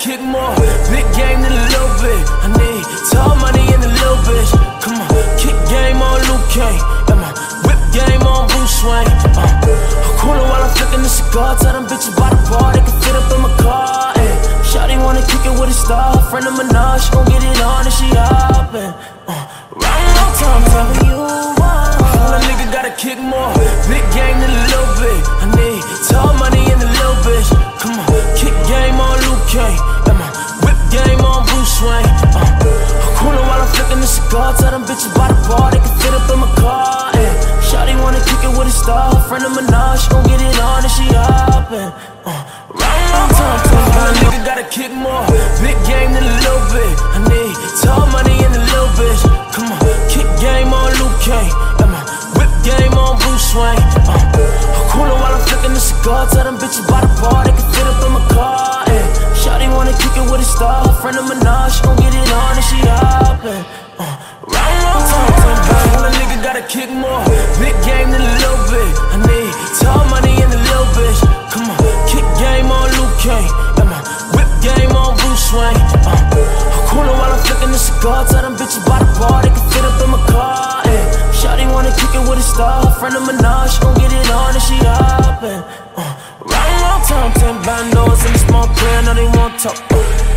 kick more. Big game in a little bit. I need tall money in a little bit. Come on, kick game on Luke Cage. Got my whip game on Bruce Wayne. I'm cooling while I'm flicking the cigar. Tell them bitches by the bar, they can fit up in my car. And shawty wanna kick it with a star. Friend of Minaj, she gon' get it on and she up. And round more time, tell me you want. A nigga gotta kick more. Big game in a little bit. I need tall money in a little bit. Come on, kick game on Luke Cage. Got my whip game on Bruce Wayne. I'm cooling while I'm flicking the cigar. Tell them bitches by the bar, they can fit up in my car. And shawty wanna kick it with a star. Friend of Minaj, she gon' get it on and she up. And round more time, tell me you want. A nigga gotta kick more. Big game in a little bit. I need tall money in a little bit. Come on, kick game on Luke Cage. Got my whip game on Bruce Wayne. I'm cooling while I'm flicking the cigar. Tell them bitches by the bar, they can fit up in my car. And shawty wanna kick it with a star. Friend of Minaj, she gon' get it on and she up. And round more time, tell me you want. A nigga gotta kick more. Big game in a little bit. I need tall money in a little bit. Come on, kick game on Luke Cage. Got my whip game on Bruce Wayne. I'm cooling while I'm flicking the cigar. Tell them bitches by the bar, they can fit up in my car. And shawty wanna kick it with a star. Friend of Minaj, she gon' get it on and she up. And round more time, 10 bandos in a small prayer. Now they won't talk.